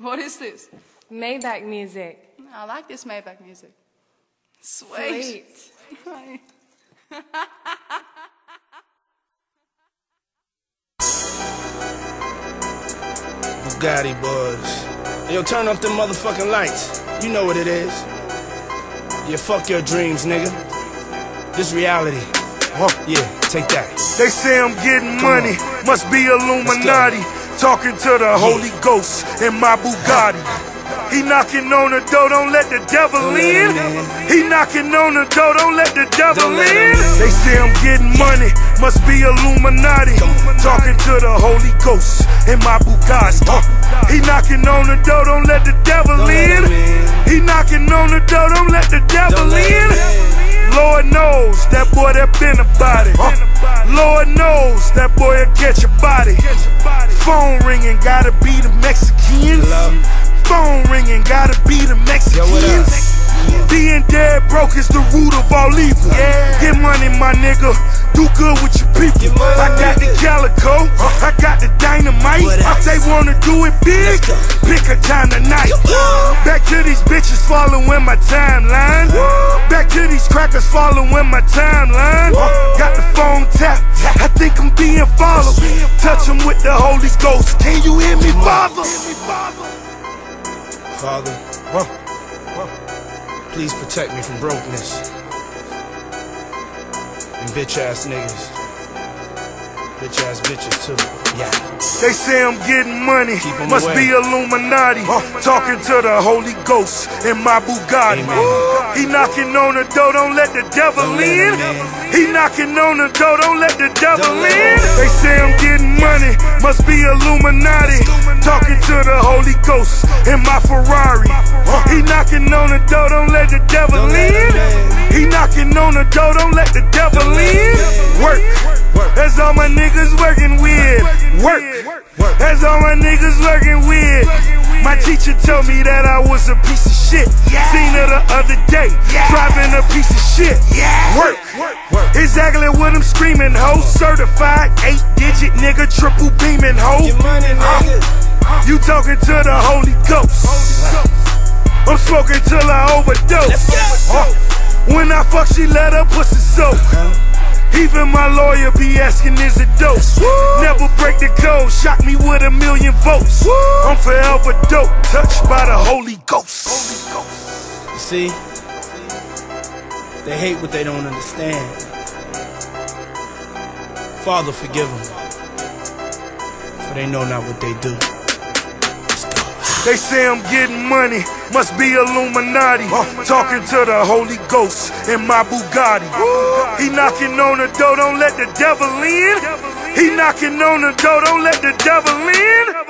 What is this? Maybach music. I like this Maybach music. Sweet. Sweet. Bugatti boys. Yo, turn up the motherfucking lights. You know what it is. Yeah, fuck your dreams, nigga. This reality. Oh, yeah, take that. They say I'm getting money. Must be Illuminati. Talking to the Holy Ghost in my Bugatti. He knocking on the door, don't let the devil in. He knocking on the door, don't let the devil in. They say I'm getting money, must be Illuminati. Talking to the Holy Ghost in my Bugatti. He knocking on the door, don't let the devil in. He knocking on the door, don't let the devil in. Lord knows that boy that been about it. Lord knows that boy'll get your body. Phone ringing, gotta be the Mexicans. Phone ringing, gotta be the Mexicans. Being dead broke is the root of all evil. Get money, my nigga, do good with your people. I got the calico, I got the dynamite. They wanna do it big, pick a time tonight. Back to these bitches following my timeline. Back to these crackers following my timeline. Got the phone tapped, I think I'm being followed. Touch them with the Holy Ghost, can you hear me, Father? Father, please protect me from brokenness and bitch-ass niggas, bitch-ass bitches too. Yeah. They say I'm getting money, must be Illuminati. Talking to the Holy Ghost in my Bugatti. He knocking on the door, don't let the devil in. He knocking on the door, don't let the devil in. They say I'm getting money, must be Illuminati. Talking to the Holy Ghost in my Ferrari. He knocking on the door, don't let the devil in. He knocking on the door, don't let the devil in. Work, that's all my niggas working with. Work, that's all my niggas working with. My teacher told me that I was a piece of shit. Seen her the other day, driving a piece of shit. Work, exactly what I'm screaming, ho. Certified 8-digit nigga, triple beaming, ho. You talking to the Holy Ghost. I'm smoking till I overdose. When I fuck, she let her pussy soak. Even my lawyer be asking, is it dope? Never break the code, shock me with 1,000,000 votes. I'm forever dope, touched by the Holy Ghost. You see, they hate what they don't understand. Father, forgive them, for they know not what they do. They say I'm getting money, must be Illuminati. Talking to the Holy Ghost in my Bugatti. He knocking on the door, don't let the devil in. He knocking on the door, don't let the devil in.